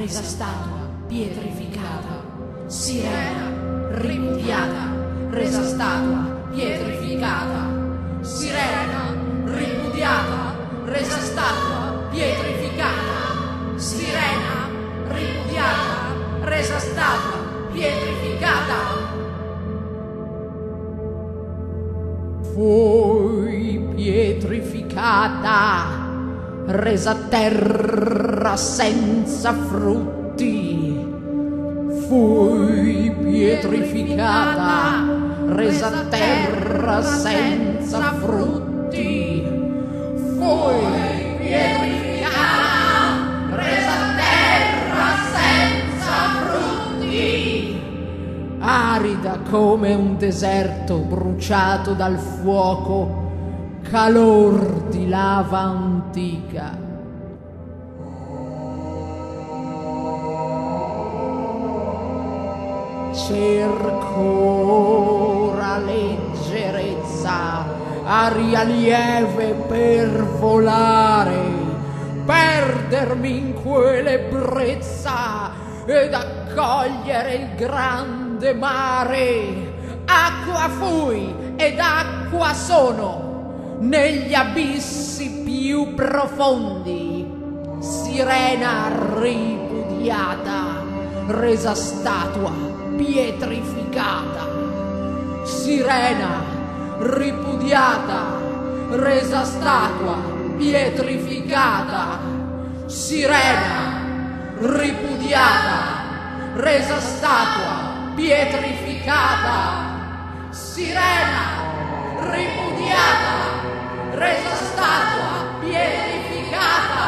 presa statua, pietrificata. Sirena, ripudiata, presa statua, pietrificata. Sirena, ripudiata, presa statua, pietrificata. Sirena, ripudiata, presa statua, pietrificata. Fui pietrificata, resa terra senza frutti. Fui pietrificata, resa terra senza frutti. Fui pietrificata, resa terra senza frutti. Arida come un deserto bruciato dal fuoco, calor di lava antica. Cerco la leggerezza, aria lieve per volare, perdermi in quell'ebbrezza ed accogliere il grande mare. Acqua fui ed acqua sono, negli abissi più profondi. Sirena ripudiata, resa statua, pietrificata. Sirena ripudiata, resa statua, pietrificata. Sirena ripudiata, resa statua, pietrificata. Sirena ripudiata, resa statua, pietrificata.